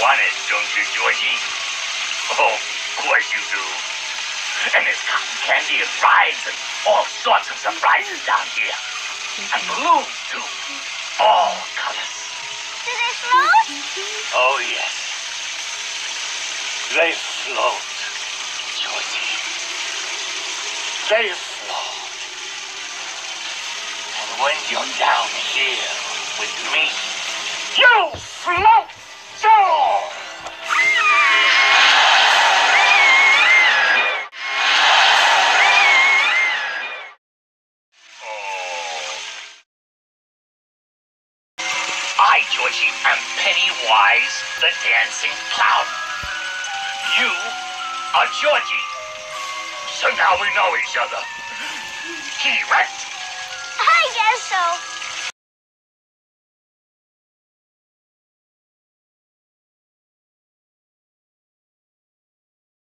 want it, don't you, Georgie? Oh, of course you do. And there's cotton candy and rides and all sorts of surprises down here. And balloons, too. All colors. Do they float? Oh, yes. They float, Georgie. They float. And when you're down here with me, you float, too! Georgie, I'm Penny Wise, the dancing clown. You are Georgie. So now we know each other. Correct? I guess so.